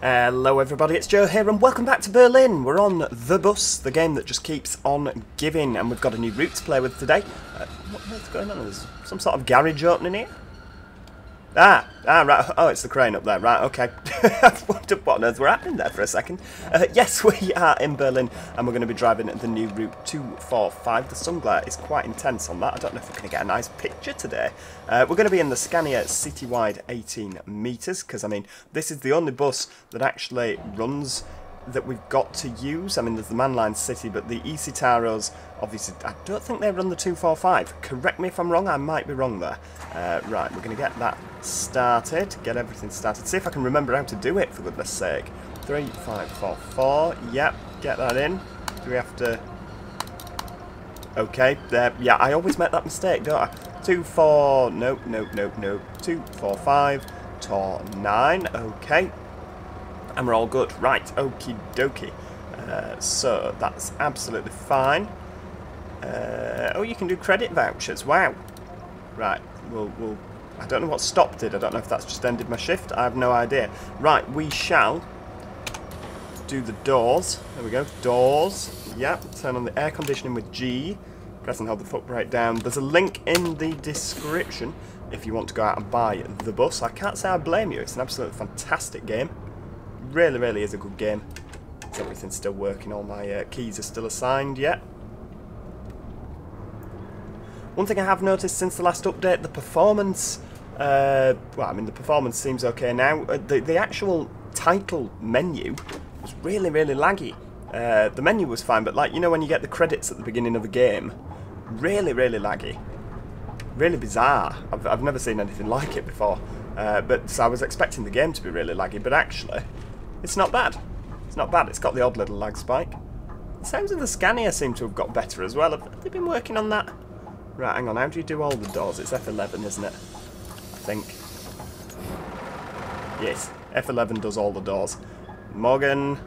Hello everybody, it's Joe here and welcome back to Berlin. We're on The Bus, the game that just keeps on giving, and we've got a new route to play with today. What the hell's going on? There's some sort of garage opening here? Right, oh, it's the crane up there, right, okay. I wondered what on earth were happening there for a second. Yes, we are in Berlin and we're going to be driving the new route 245. The sun glare is quite intense on that. I don't know if we're going to get a nice picture today. We're going to be in the Scania Citywide 18 metres, because, I mean, this is the only bus that actually runs that we've got to use. I mean, there's the Man Line City, but the EC Taros, obviously, I don't think they run the 245. Correct me if I'm wrong, I might be wrong there. Right, we're going to get that started, get everything started. See if I can remember how to do it, for goodness sake. 3544, yep, get that in. Do we have to... Okay, there, yeah, I always make that mistake, don't I? 24, nope, nope, nope, nope. 245, tor 9, okay. And we're all good. Right, okie dokie. So that's absolutely fine. Oh, you can do credit vouchers. Wow. Right, we'll I don't know what stop did. I don't know if that's just ended my shift. I have no idea. Right, we shall do the doors. There we go. Doors. Yep. Turn on the air conditioning with G. Press and hold the foot brake down. There's a link in the description if you want to go out and buy The Bus. I can't say I blame you. It's an absolutely fantastic game. Really, really is a good game. Is everything still working? All my keys are still assigned yet. One thing I have noticed since the last update, the performance... well, I mean, the performance seems okay now. The actual title menu was really, really laggy. The menu was fine, but, like, you know when you get the credits at the beginning of a game? Really, really laggy. Really bizarre. I've never seen anything like it before. But so I was expecting the game to be really laggy, but actually... It's not bad. It's not bad. It's got the odd little lag spike. The sounds of the Scania seem to have got better as well. Have they been working on that? Right, hang on. How do you do all the doors? It's F11, isn't it? I think. Yes, F11 does all the doors. Morgan.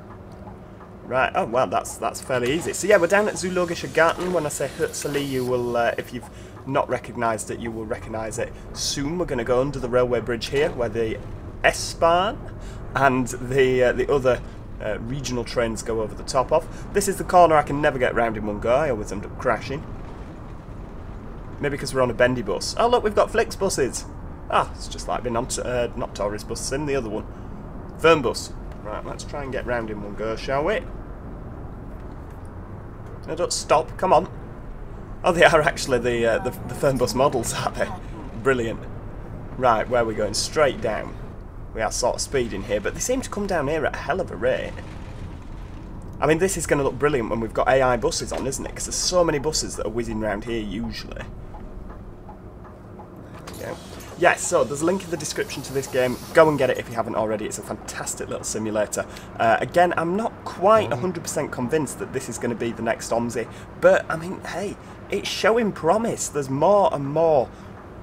Right. Oh, well, that's fairly easy. So, yeah, we're down at Zoologischer Garten. When I say Herzli, you will, if you've not recognised it, you will recognise it soon. We're going to go under the railway bridge here, where the S-Bahn and the other regional trains go over the top of. This is the corner I can never get round in one go. I always end up crashing. Maybe because we're on a bendy bus. Oh, look, we've got Flix buses. Ah, it's just like the not tourist bus, in the other one. Fernbus. Right, let's try and get round in one go, shall we? No, don't stop. Come on. Oh, they are actually the Fernbus models, aren't they? Brilliant. Right, where are we going? Straight down. We are sort of speeding here, but they seem to come down here at a hell of a rate. I mean, this is going to look brilliant when we've got AI buses on, isn't it? Because there's so many buses that are whizzing around here, usually. There we go. Yes, so there's a link in the description to this game. Go and get it if you haven't already. It's a fantastic little simulator. Again, I'm not quite 100% convinced that this is going to be the next OMSI, but, I mean, hey, it's showing promise. There's more and more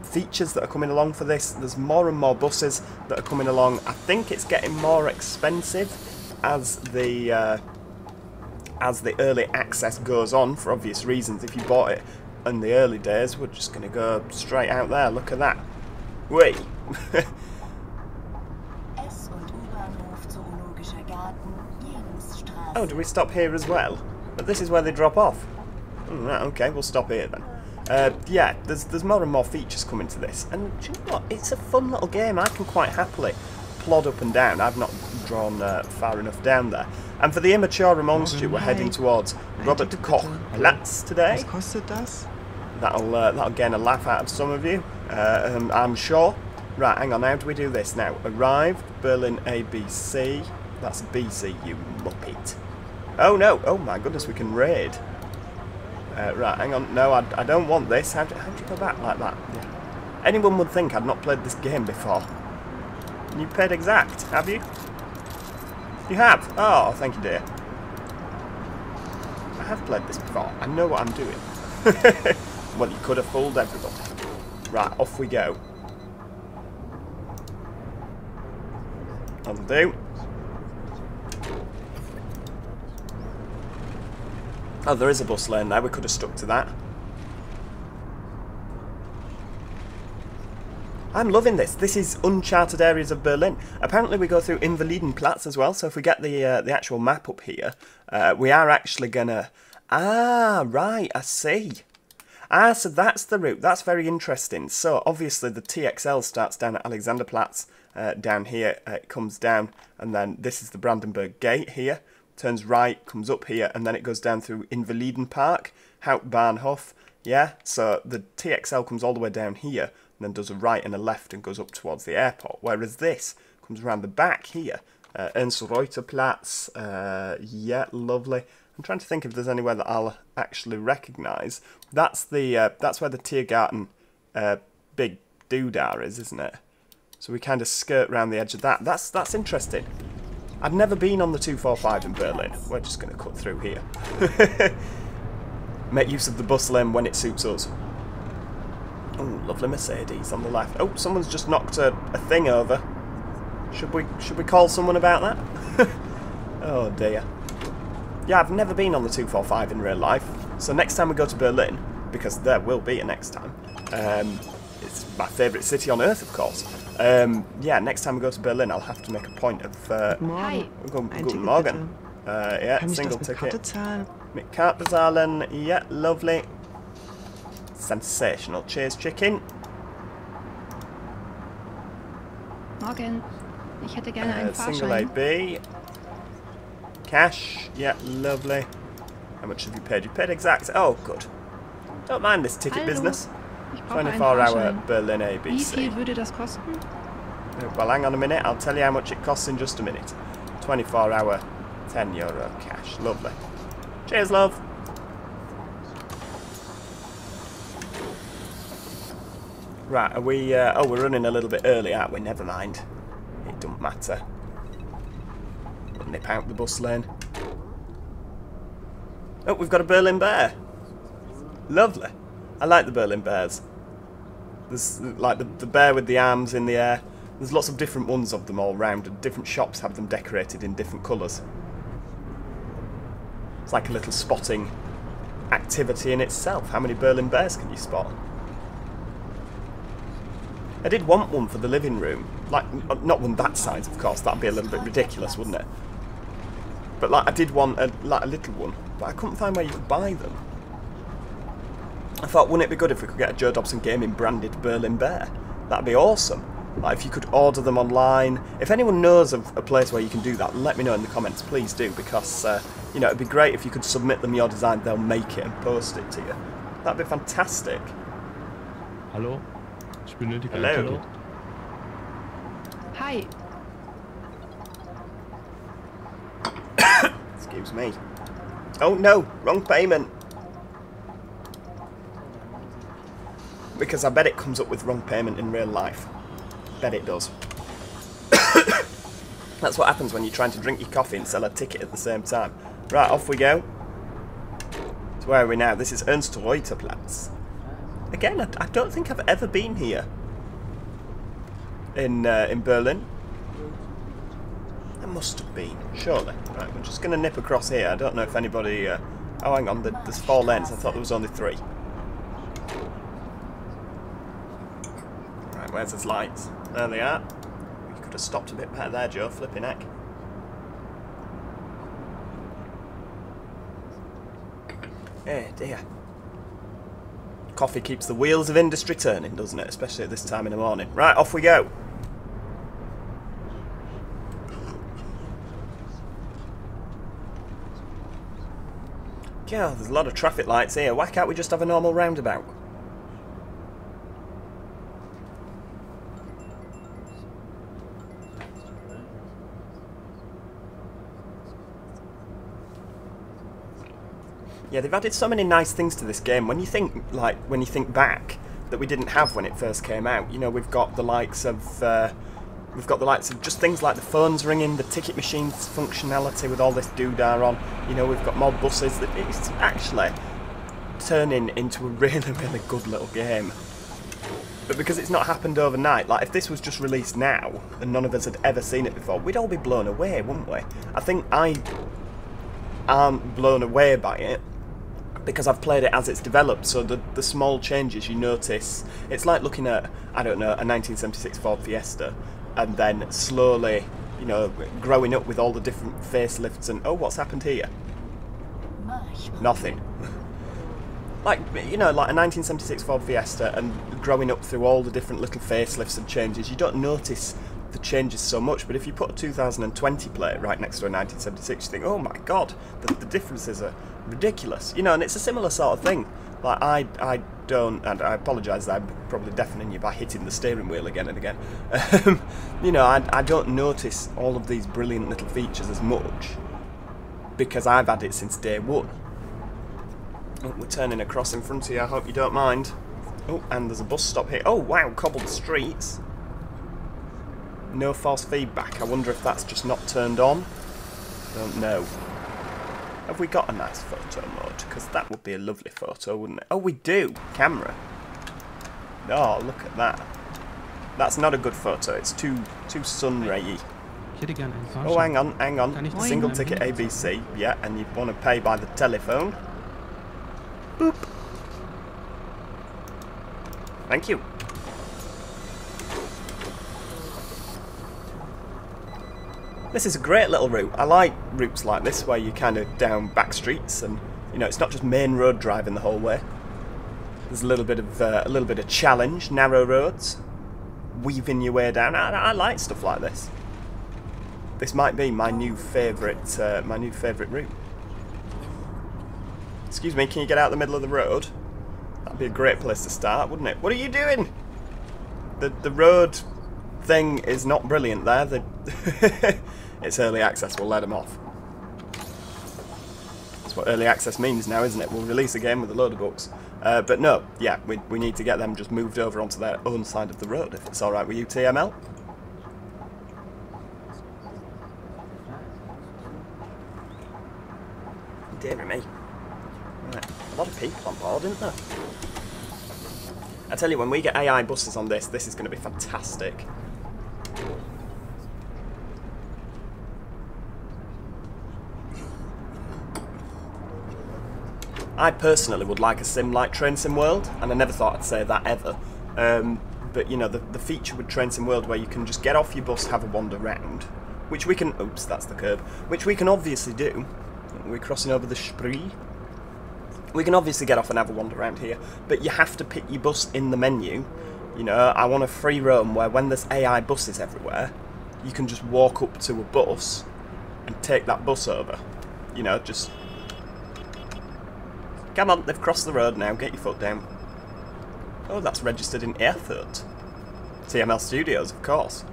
features that are coming along for this. There's more and more buses that are coming along. I think it's getting more expensive as the early access goes on, for obvious reasons. If you bought it in the early days, we're just going to go straight out there. Look at that. Wait. Oh, do we stop here as well? But this is where they drop off. Right, okay, we'll stop here then. Yeah, there's more and more features coming to this, and do you know what? It's a fun little game. I can quite happily plod up and down. I've not drawn far enough down there. And for the immature amongst you, we're heading towards Robert Koch Platz today. That'll gain a laugh out of some of you, I'm sure. Right, hang on, how do we do this now? Arrived, Berlin ABC. That's BC, you muppet. Oh no, oh my goodness, we can raid. Right, hang on. No, I don't want this. How do you go back like that? Yeah. Anyone would think I'd not played this game before. You paid exact, have you? You have? Oh, thank you, dear. I have played this before. I know what I'm doing. Well, you could have fooled everybody. Right, off we go. That'll do. Oh, there is a bus lane there. We could have stuck to that. I'm loving this. This is uncharted areas of Berlin. Apparently we go through Invalidenplatz as well, so if we get the actual map up here, we are actually gonna... Ah, right, I see. Ah, so that's the route. That's very interesting. So obviously the TXL starts down at Alexanderplatz, down here, it comes down, and then this is the Brandenburg Gate here, turns right, comes up here, and then it goes down through Invaliden Park, Hauptbahnhof, yeah, so the TXL comes all the way down here, and then does a right and a left and goes up towards the airport, whereas this comes around the back here, Ernst-Reuter-Platz, yeah, lovely. I'm trying to think if there's anywhere that I'll actually recognise. That's the that's where the Tiergarten big doodah is, isn't it? So we kind of skirt round the edge of that. That's interesting. I've never been on the 245 in Berlin. We're just going to cut through here. Make use of the bus lane when it suits us. Oh, lovely Mercedes on the left. Oh, someone's just knocked a thing over. Should we call someone about that? Oh dear. Yeah, I've never been on the 245 in real life, so next time we go to Berlin, because there will be a next time, it's my favourite city on earth, of course. Yeah, next time we go to Berlin, I'll have to make a point of... Hi. Guten Morgen. Yeah, single ticket. Mit Karte bezahlen. Yeah, lovely. Sensational. Cheers, chicken. Morgen. Ich hätte gerne einen Fahrschein. Single AB. Cash. Yeah, lovely. How much have you paid? You paid exact. Oh, good. Don't mind this ticket business. 24-hour Berlin ABC. Well, hang on a minute. I'll tell you how much it costs in just a minute. 24-hour, €10 cash. Lovely. Cheers, love. Right, are we... oh, we're running a little bit early, aren't we? Never mind. It don't matter. We'll nip out the bus lane. Oh, we've got a Berlin bear. Lovely. I like the Berlin bears. There's like the bear with the arms in the air. There's lots of different ones of them all round, and different shops have them decorated in different colours. It's like a little spotting activity in itself. How many Berlin bears can you spot? I did want one for the living room. Like, not one that size, of course. That'd be a little bit ridiculous, wouldn't it? But like, I did want a little one, but I couldn't find where you could buy them. I thought, wouldn't it be good if we could get a Joe Dobson Gaming branded Berlin bear? That'd be awesome. Like, if you could order them online. If anyone knows of a place where you can do that, let me know in the comments, please do, because, you know, it'd be great if you could submit them your design, they'll make it and post it to you. That'd be fantastic. Hello? Hello. Hi. Excuse me. Oh no, wrong payment. Because I bet it comes up with wrong payment in real life. Bet it does. That's what happens when you're trying to drink your coffee and sell a ticket at the same time. Right, off we go. So where are we now? This is Ernst-Reuter-Platz. Again, I don't think I've ever been here. In Berlin. There must have been, surely. Right, we're just going to nip across here. I don't know if anybody... oh, hang on, there's 4 lanes. I thought there was only 3. Where's his lights? There they are. You could have stopped a bit better there, Joe. Flipping heck. Eh, dear. Coffee keeps the wheels of industry turning, doesn't it? Especially at this time in the morning. Right, off we go. God, there's a lot of traffic lights here. Why can't we just have a normal roundabout? Yeah, they've added so many nice things to this game. When you think, like, when you think back, that we didn't have when it first came out. You know, we've got the likes of, just things like the phones ringing, the ticket machine's functionality with all this doodah on. You know, we've got more buses. It's actually turning into a really, really good little game. But because it's not happened overnight, like if this was just released now and none of us had ever seen it before, we'd all be blown away, wouldn't we? I think I aren't blown away by it. because I've played it as it's developed, so the small changes you notice. It's like looking at, I don't know, a 1976 Ford Fiesta, and then slowly, you know, growing up with all the different facelifts and, oh, what's happened here? Nothing. Like, you know, like a 1976 Ford Fiesta, and growing up through all the different little facelifts and changes, you don't notice the changes so much, but if you put a 2020 plate right next to a 1976, you think, oh my god, the differences are ridiculous. You know, and it's a similar sort of thing. Like, I don't, and I apologise, I'm probably deafening you by hitting the steering wheel again and again. You know, I don't notice all of these brilliant little features as much, because I've had it since day one. Oh, we're turning across in front of you, I hope you don't mind. Oh, and there's a bus stop here. Oh wow, cobbled streets. No false feedback. I wonder if that's just not turned on. Don't know. Have we got a nice photo mode? Because that would be a lovely photo, wouldn't it? Oh, we do! Camera. Oh, look at that. That's not a good photo. It's too sun-ray-y. Oh, hang on, hang on. Single ticket ABC. Yeah, and you want to pay by the telephone. Boop. Thank you. This is a great little route. I like routes like this where you kind of down back streets, and you know it's not just main road driving the whole way. There's a little bit of challenge, narrow roads, weaving your way down. I like stuff like this. This might be my new favourite route. Excuse me, can you get out the middle of the road? That'd be a great place to start, wouldn't it? What are you doing? The road thing is not brilliant there. It's early access, we'll let them off. That's what early access means now, isn't it? We'll release a game with a load of bugs. But no, yeah, we need to get them just moved over onto their own side of the road, if it's alright with you, TML. Dear me. Right. A lot of people on board, isn't there? I tell you, when we get AI buses on this, this is going to be fantastic. I personally would like a sim like Train Sim World, and I never thought I'd say that ever. But you know, the feature with Train Sim World where you can just get off your bus, have a wander round, which we can, oops, that's the curb, which we can obviously do. We're crossing over the Spree. We can obviously get off and have a wander around here, but you have to pick your bus in the menu. You know, I want a free roam where when there's AI buses everywhere, you can just walk up to a bus and take that bus over. You know, just... Come on, they've crossed the road now, get your foot down. Oh, that's registered in Erfurt. TML Studios, of course.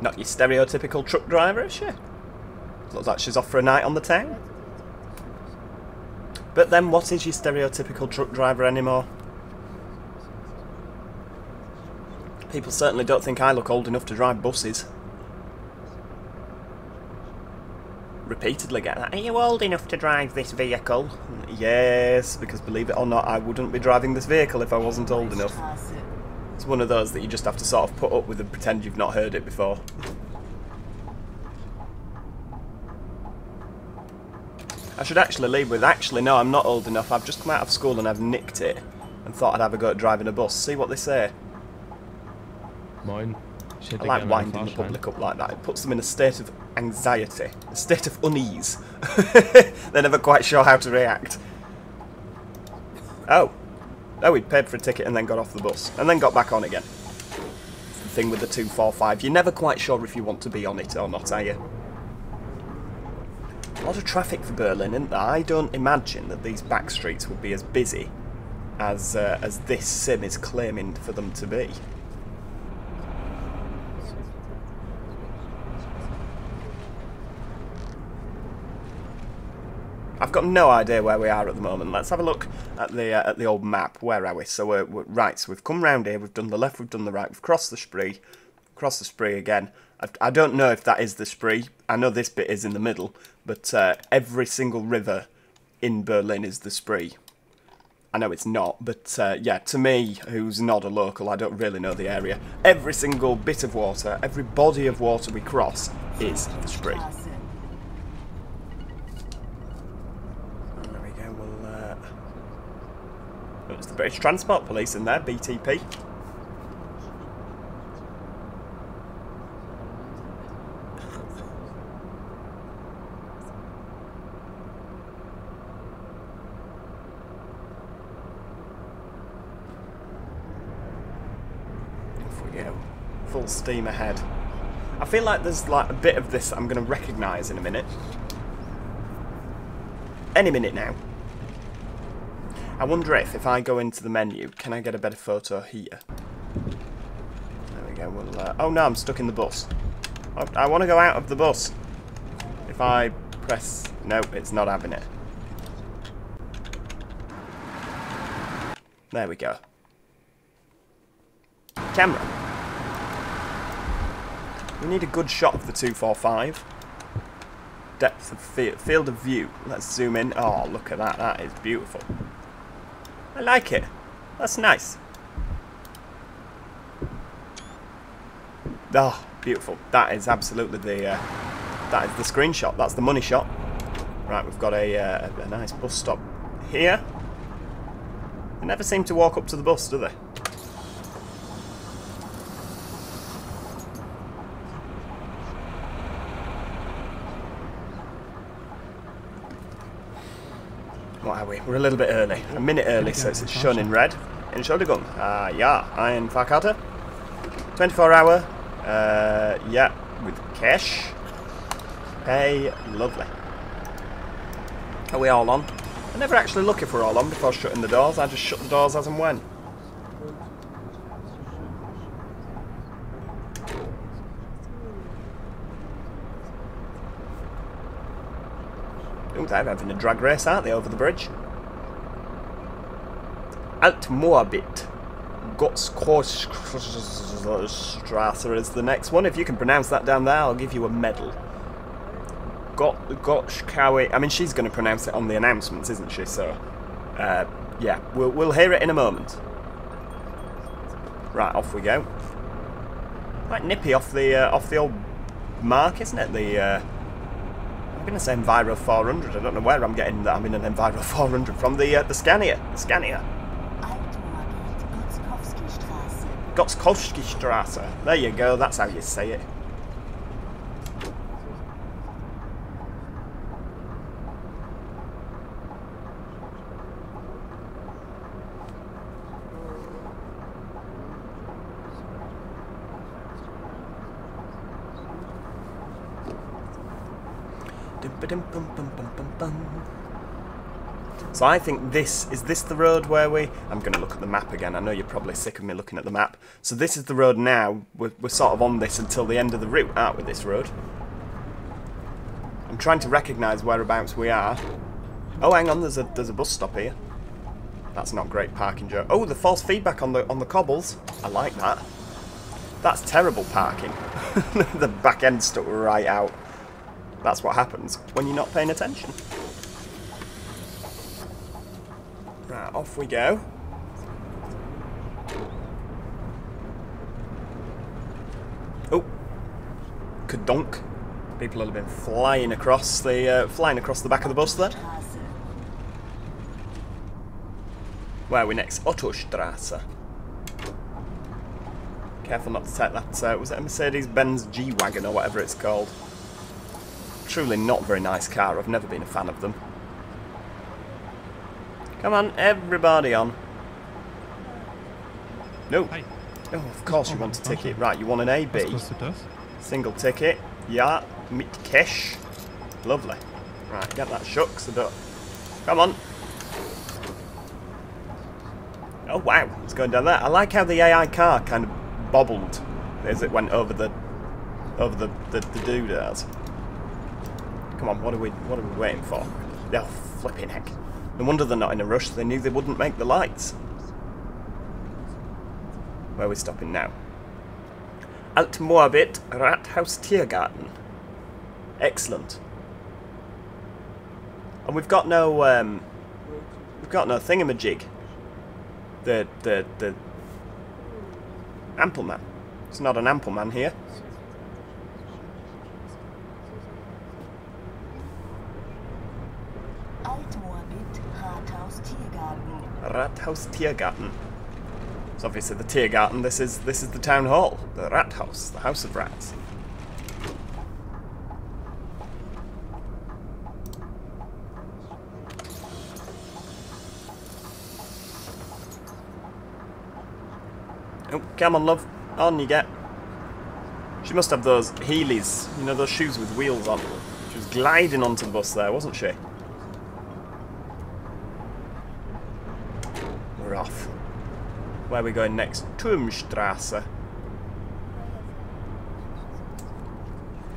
Not your stereotypical truck driver, is she? Looks like she's off for a night on the town. But then what is your stereotypical truck driver anymore? People certainly don't think I look old enough to drive buses. Repeatedly get that, are you old enough to drive this vehicle? Yes, because believe it or not, I wouldn't be driving this vehicle if I wasn't old enough. It's one of those that you just have to sort of put up with and pretend you've not heard it before. I should actually leave with, actually no, I'm not old enough, I've just come out of school and I've nicked it and thought I'd have a go at driving a bus. See what they say. Mine. I like winding the public up like that. It puts them in a state of anxiety, a state of unease. They're never quite sure how to react. Oh. Oh, we paid for a ticket and then got off the bus. And then got back on again. It's the thing with the 245. You're never quite sure if you want to be on it or not, are you? A lot of traffic for Berlin, isn't there? I don't imagine that these back streets would be as busy as this sim is claiming for them to be. I've got no idea where we are at the moment. Let's have a look at the old map. Where are we? So we're right. So we've come round here. We've done the left. We've done the right. We've crossed the Spree again. I don't know if that is the Spree. I know this bit is in the middle, but every single river in Berlin is the Spree. I know it's not, but yeah, to me, who's not a local, I don't really know the area. Every single bit of water, every body of water we cross is the Spree. There we go, we'll... it's the British Transport Police in there, BTP. Full steam ahead. I feel like there's like a bit of this that I'm going to recognise in a minute. Any minute now. I wonder if I go into the menu, can I get a better photo here? There we go. We'll, oh no, I'm stuck in the bus. I want to go out of the bus. If I press... no, it's not having it. There we go. Camera. We need a good shot of the 245. Depth of field of view. Let's zoom in. Oh, look at that. That is beautiful. I like it. That's nice. Oh, beautiful. That is absolutely the that is the screenshot. That's the money shot. Right, we've got a nice bus stop here. They never seem to walk up to the bus, do they? What are we? We're a little bit early. A minute early, so it's shown in red. In Entschuldigung. Ja, ein Fahrkarte. 24 hour. Yeah, with cash. Hey, lovely. Are we all on? I never actually look if we're all on before shutting the doors. I just shut the doors as and when. They're having a drag race, aren't they, over the bridge? Altmoabit. Gotzkowskistraße is the next one. If you can pronounce that down there, I'll give you a medal. Gotzkowskistraße. I mean, she's going to pronounce it on the announcements, isn't she? So, yeah, we'll hear it in a moment. Right, off we go. Quite nippy off the old mark, isn't it? The I'm going to say Enviro 400. I don't know where I'm getting that. I'm in an Enviro 400 from the Scania. The Scania. Gotzkowskistraße. There you go. That's how you say it. So I think this, is this the road where we... I'm going to look at the map again. I know you're probably sick of me looking at the map. So this is the road now. We're sort of on this until the end of the route, aren't we, this road? I'm trying to recognise whereabouts we are. Oh, hang on, there's a bus stop here. That's not great parking, Joe. Oh, the false feedback on the cobbles. I like that. That's terrible parking. The back end stuck right out. That's what happens when you're not paying attention. Right, off we go. Oh, kadonk! People have been flying across the back of the bus there. Where are we next? Ottostrasse. Careful not to take that. Was it a Mercedes-Benz G-Wagon or whatever it's called? Truly not a very nice car. I've never been a fan of them. Come on, everybody on. No. Hi. Oh, of course you want a ticket. Right, you want an AB. Single ticket. Yeah, mit cash. Lovely. Right, get that shook so don't... Come on. Oh, wow. It's going down there. I like how the AI car kind of bobbled as it went over the doodads. Come on, what are we waiting for? Oh, flipping heck. No wonder they're not in a rush. They knew they wouldn't make the lights. Where are we stopping now? Altmoabit, Rathaus Tiergarten. Excellent. And we've got no thingamajig. the Ampleman. It's not an Ampleman here. Altmoabit, Rathaus Tiergarten. Rathaus Tiergarten. It's obviously the Tiergarten. This is the town hall, the Rathaus, the House of Rats. Oh, come on, love. On you get. She must have those heelys, you know, those shoes with wheels on. She was gliding onto the bus there, wasn't she? We're off. Where are we going next? Türmstrasse.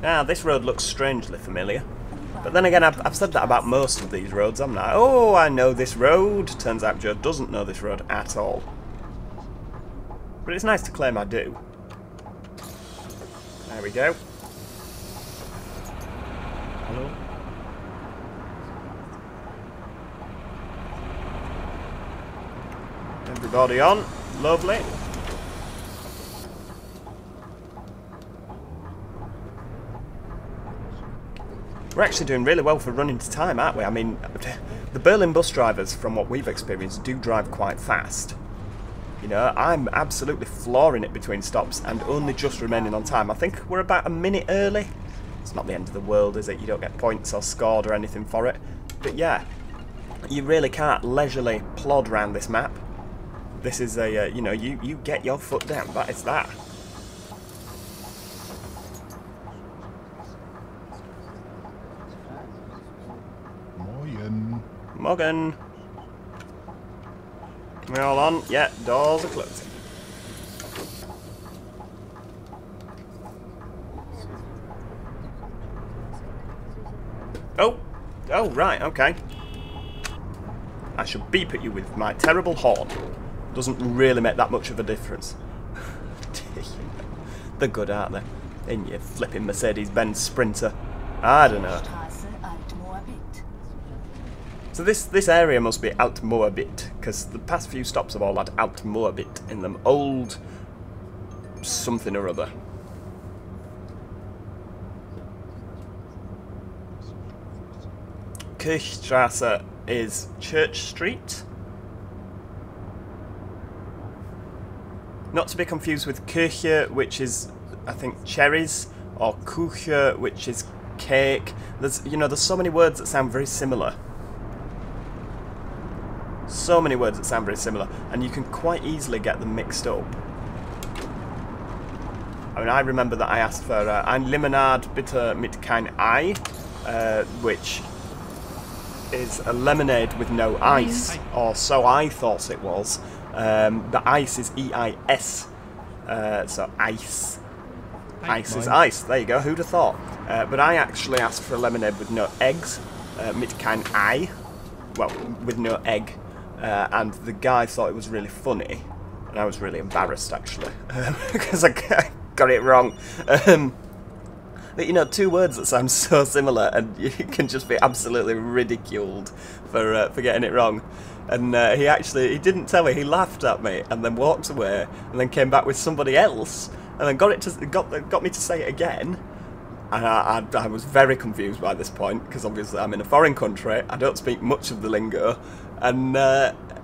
Ah, this road looks strangely familiar. But then again, I've said that about most of these roads, haven't I? Oh, I know this road. Turns out Joe doesn't know this road at all. But it's nice to claim I do. There we go. Hello. Everybody on. Lovely. We're actually doing really well for running to time, aren't we? I mean, the Berlin bus drivers, from what we've experienced, do drive quite fast. You know, I'm absolutely flooring it between stops and only just remaining on time. I think we're about a minute early. It's not the end of the world, is it? You don't get points or scored or anything for it. But yeah, you really can't leisurely plod around this map. This is a, you know, you get your foot down. That is that. Morgen. Morgen. We're all on. Yeah, doors are closing. Oh! Oh, right, okay. I should beep at you with my terrible horn. Doesn't really make that much of a difference. They're good, aren't they? In your flipping Mercedes-Benz Sprinter. I don't know. So this area must be Altmoabit, because the past few stops have all had Altmoabit in them. Old something or other. Kirchstrasse is Church Street. Not to be confused with Kirche, which is, I think, cherries, or Kuche, which is cake. There's, you know, there's so many words that sound very similar. So many words that sound very similar, and you can quite easily get them mixed up. I mean, I remember that I asked for ein Limonade bitte mit kein Ei, which is a lemonade with no ice, or so I thought it was. The ice is E-I-S, so ice. Ice is ice, there you go, who'd have thought? But I actually asked for a lemonade with no eggs, mit kein Ei, well, with no egg. And the guy thought it was really funny, and I was really embarrassed, actually, because I got it wrong. But, you know, two words that sound so similar, and you can just be absolutely ridiculed for getting it wrong. And he didn't tell me, he laughed at me, and then walked away, and then came back with somebody else, and then got me to say it again. And I was very confused by this point, because obviously I'm in a foreign country, I don't speak much of the lingo, and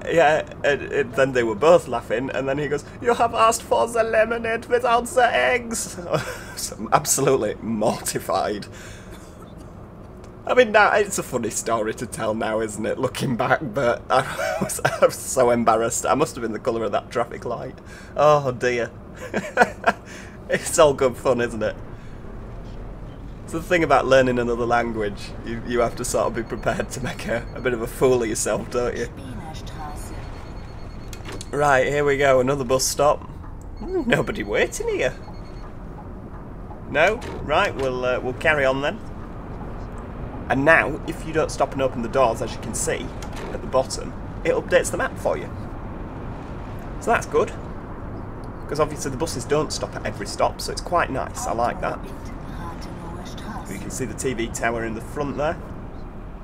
yeah, then they were both laughing, and then he goes, "You have asked for the lemonade without the eggs!" So I'm absolutely mortified. I mean, now, it's a funny story to tell now, isn't it, looking back, but I was so embarrassed. I must have been the colour of that traffic light. Oh dear. It's all good fun, isn't it? It's the thing about learning another language, you have to sort of be prepared to make a bit of a fool of yourself, don't you? Right, here we go, another bus stop. Nobody waiting here. No? Right, we'll carry on then. And now, if you don't stop and open the doors, as you can see, at the bottom, it updates the map for you. So that's good. Because obviously the buses don't stop at every stop, so it's quite nice, I like that. You can see the TV tower in the front there.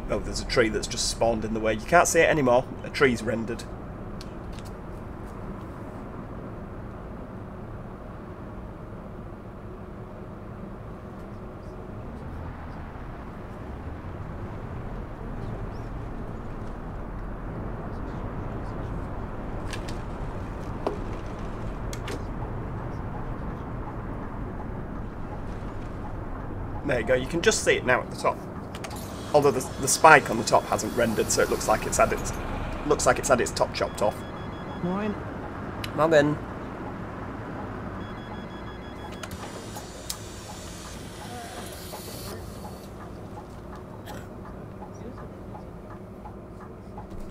Oh, there's a tree that's just spawned in the way. You can't see it anymore. A tree's rendered. There you go, you can just see it now at the top. Although the spike on the top hasn't rendered, so it looks like it's had its top chopped off. Mine. Now then.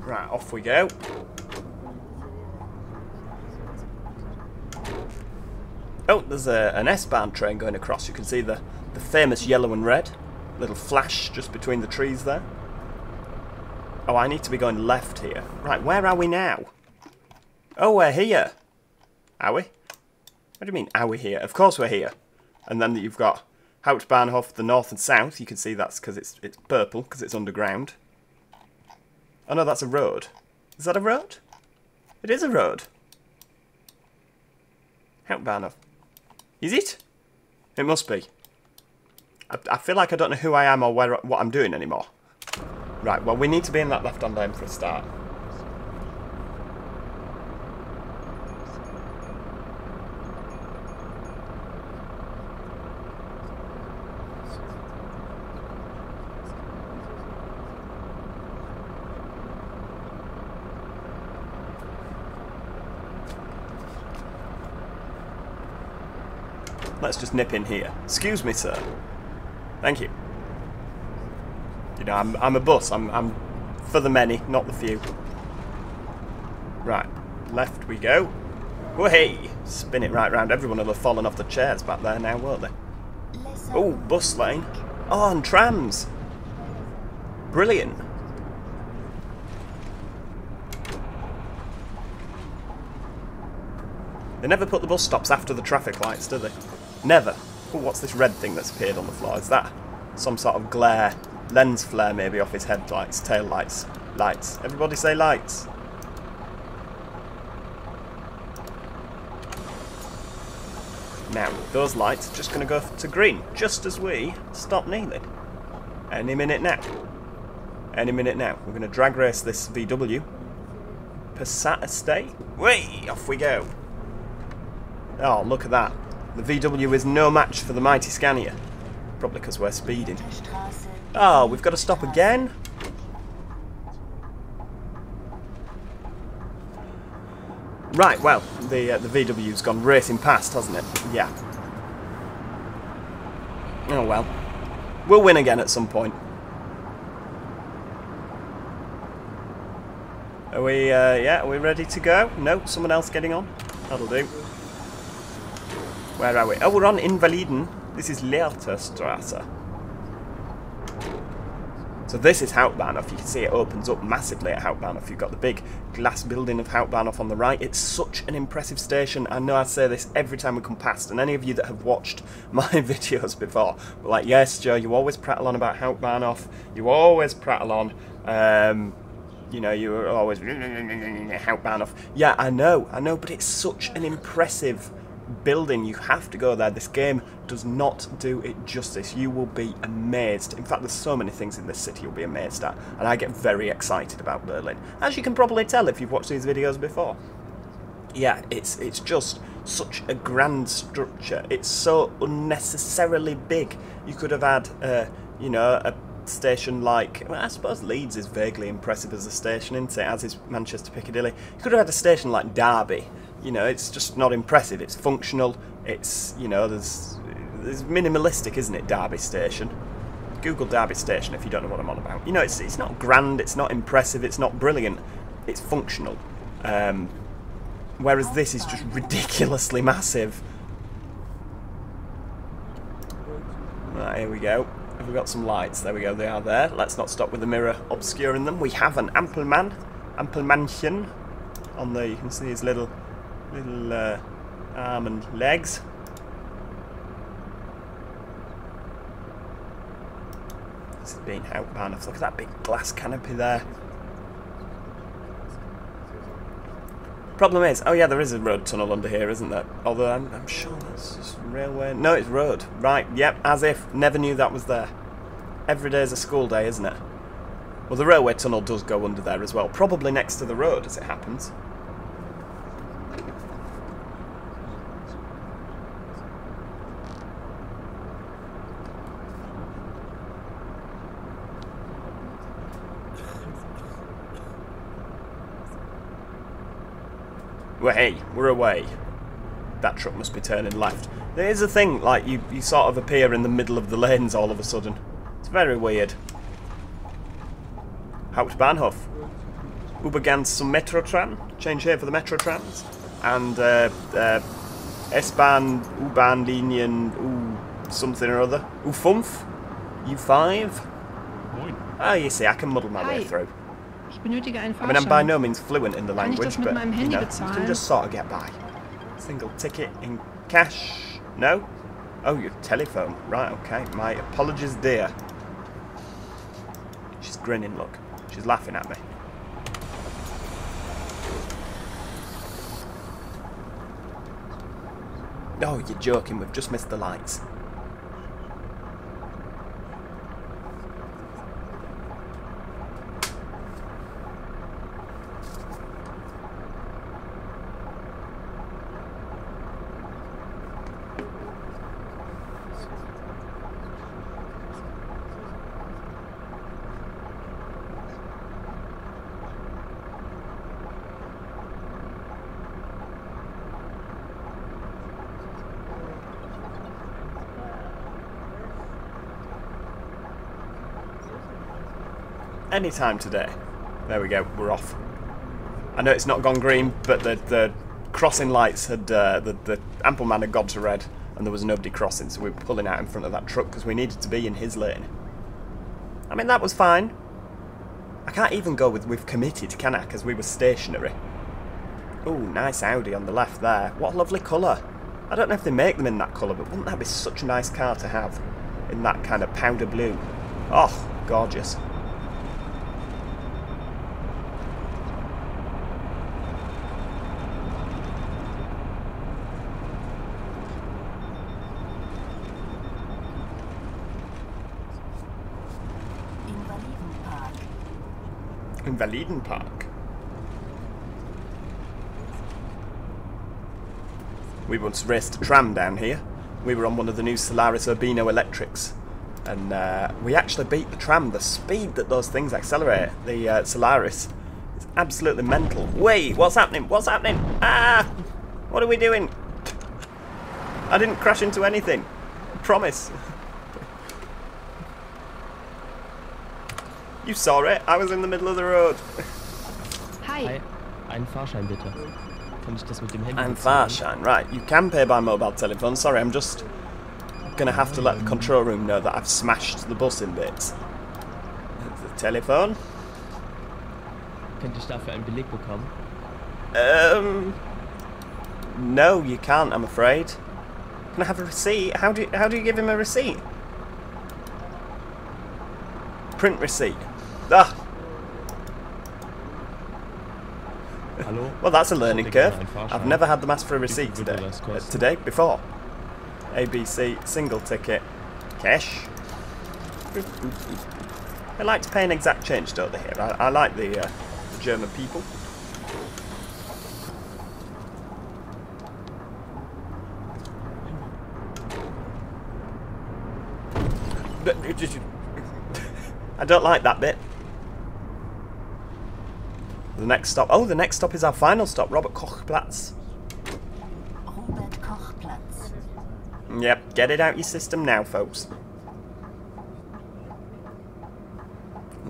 Right, off we go. Oh, there's an S-Bahn train going across. You can see the famous yellow and red. Little flash just between the trees there. Oh, I need to be going left here. Right, where are we now? Oh, we're here. Are we? What do you mean, are we here? Of course we're here. And then you've got Hauptbahnhof, the north and south. You can see that's because it's purple, because it's underground. Oh no, that's a road. Is that a road? It is a road. Hauptbahnhof. Is it? It must be. I feel like I don't know who I am or where, what I'm doing anymore. Right, well, we need to be in that left-hand lane for a start. Let's just nip in here. Excuse me, sir. Thank you. You know, I'm a bus. I'm for the many, not the few. Right, left we go. Whoa-hey! Spin it right round. Everyone will have fallen off the chairs back there now, won't they? Oh, bus lane. Oh, and trams. Brilliant. They never put the bus stops after the traffic lights, do they? Never. Oh, what's this red thing that's appeared on the floor? Is that some sort of glare? Lens flare maybe off his headlights, tail lights, lights. Everybody say lights. Now, those lights are just going to go to green, just as we stop kneeling. Any minute now. Any minute now. We're going to drag race this VW. Passat Estate. Way, off we go. Oh, look at that. The VW is no match for the mighty Scania. Probably because we're speeding. Oh, we've got to stop again? Right, well, the VW's gone racing past, hasn't it? Yeah. Oh well. We'll win again at some point. Are we, yeah, are we ready to go? No, someone else getting on? That'll do. Where are we? Oh, we're on Invaliden. This is Lehrterstrasse. So this is Hauptbahnhof. You can see it opens up massively at Hauptbahnhof. You've got the big glass building of Hauptbahnhof on the right. It's such an impressive station. I know I say this every time we come past, and any of you that have watched my videos before were like, yes, Joe, you always prattle on about Hauptbahnhof. You always prattle on. You know, you were always Hauptbahnhof. Yeah, I know, but it's such an impressive building. You have to go there. This game does not do it justice. You will be amazed. In fact, there's so many things in this city you'll be amazed at, and I get very excited about Berlin, as you can probably tell if you've watched these videos before. Yeah, it's just such a grand structure. It's so unnecessarily big. You could have had you know, a station like, well, I suppose Leeds is vaguely impressive as a station, isn't it? As is Manchester Piccadilly. You could have had a station like Derby. You know, it's just not impressive. It's functional. It's, you know, there's minimalistic, isn't it? Derby Station. Google Derby Station if you don't know what I'm on about. You know, it's not grand. It's not impressive. It's not brilliant. It's functional. Whereas this is just ridiculously massive. Right, here we go. Have we got some lights? There we go. They are there. Let's not stop with the mirror obscuring them. We have an Ampleman, Amplemannchen, on there. You can see his little arm and legs. This has been Hauptbahnhof. Look at that big glass canopy there. Problem is, oh yeah, there is a road tunnel under here, isn't there? Although I'm sure that's just railway. No, it's road. Right, yep, as if. Never knew that was there. Every day's a school day, isn't it? Well, the railway tunnel does go under there as well. Probably next to the road, as it happens. Well, hey, we're away. That truck must be turning left. There is a thing, like, you sort of appear in the middle of the lanes all of a sudden. It's very weird. Hauptbahnhof. Übergang zum Metrotram. Change here for the Metrotrams. And S-Bahn, U-Bahn Linien, U-something or other. U5? U5? Ah, you see, I can muddle my way through. I mean, I'm by no means fluent in the language, but, you know, you can just sort of get by. Single ticket in cash? No? Oh, your telephone. Right, okay. My apologies, dear. She's grinning, look. She's laughing at me. Oh, you're joking. We've just missed the lights. Any time today. There we go, we're off. I know it's not gone green, but the crossing lights had, the Ampleman had gone to red and there was nobody crossing, so we were pulling out in front of that truck because we needed to be in his lane. I mean, that was fine. I can't even go with we've committed, can I? Because we were stationary. Ooh, nice Audi on the left there. What a lovely colour. I don't know if they make them in that colour, but wouldn't that be such a nice car to have in that kind of powder blue? Oh, gorgeous. Invalidenplatz. Park. We once raced a tram down here. We were on one of the new Solaris Urbino electrics, and we actually beat the tram. The speed that those things accelerate, the Solaris, is absolutely mental. Wait, what's happening? What's happening? Ah! What are we doing? I didn't crash into anything. I promise. You saw it. I was in the middle of the road. Hi. Einen Fahrschein bitte. Kann ich das mit dem Handy? Einen Fahrschein, right. You can pay by mobile telephone. Sorry, I'm just gonna have to let the control room know that I've smashed the bus in bits. The telephone. Könnte ich dafür einen Beleg bekommen? No, you can't. I'm afraid. Can I have a receipt? How do you give him a receipt? Print receipt. Ah. Hello? Well, that's a learning curve. I've never had them ask for a receipt today. Before. ABC, single ticket, cash. They like to pay an exact change, don't they? Here, I like the German people. I don't like that bit. The next stop. Oh, the next stop is our final stop, Robert Koch Platz. Robert Koch Platz. Yep, get it out your system now, folks.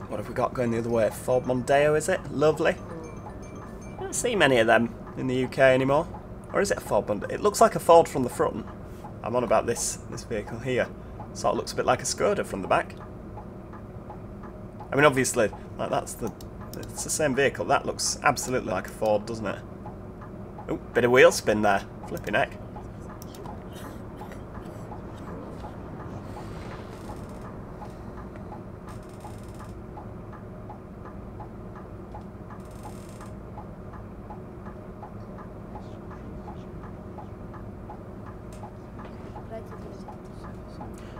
What have we got going the other way? Ford Mondeo, is it? Lovely. I don't see many of them in the UK anymore. Or is it a Ford Mondeo? It looks like a Ford from the front. I'm on about this vehicle here. Sort of looks a bit like a Skoda from the back. I mean, obviously, like it's the same vehicle. That looks absolutely like a Ford, doesn't it? Oh, bit of wheel spin there. Flipping heck.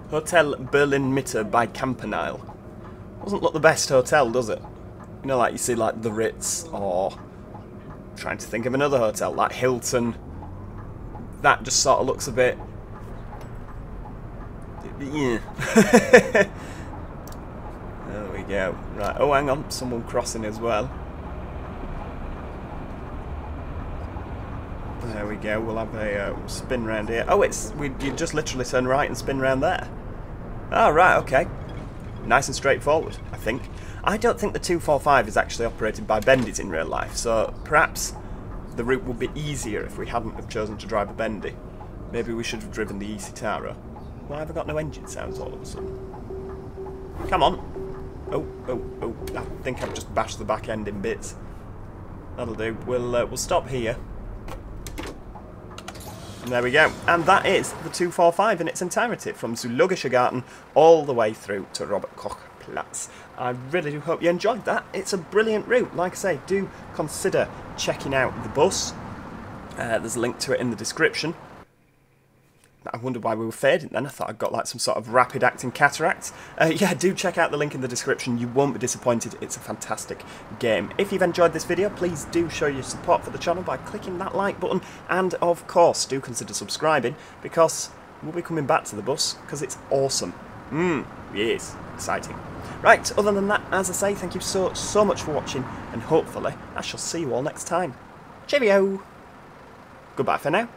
Hotel Berlin Mitte by Campanile. Doesn't look the best hotel, does it? You know, like you see, like the Ritz, or I'm trying to think of another hotel like Hilton. That just sort of looks a bit, yeah. There we go. Right. Oh, hang on, someone crossing as well. There we go, we'll have a spin round here. Oh, you just literally turn right and spin round there. Oh, right, okay. Nice and straightforward, I think. I don't think the 245 is actually operated by Bendys in real life, so perhaps the route would be easier if we hadn't have chosen to drive a Bendy. Maybe we should have driven the EC Taros. Why have I got no engine sounds all of a sudden? Come on. Oh, I think I've just bashed the back end in bits. That'll do. We'll stop here. And there we go. And that is the 245 in its entirety, from Zoologischer Garten all the way through to Robert Koch Platz. I really do hope you enjoyed that. It's a brilliant route. Like I say, do consider checking out the bus. There's a link to it in the description. I wonder why we were fading then. I thought I'd got like some sort of rapid acting cataract. Yeah, do check out the link in the description. You won't be disappointed. It's a fantastic game. If you've enjoyed this video, please do show your support for the channel by clicking that like button. And of course, do consider subscribing, because we'll be coming back to the bus because it's awesome. Yes, exciting. Right, other than that, as I say, thank you so much for watching, and hopefully I shall see you all next time. Cheerio! Goodbye for now.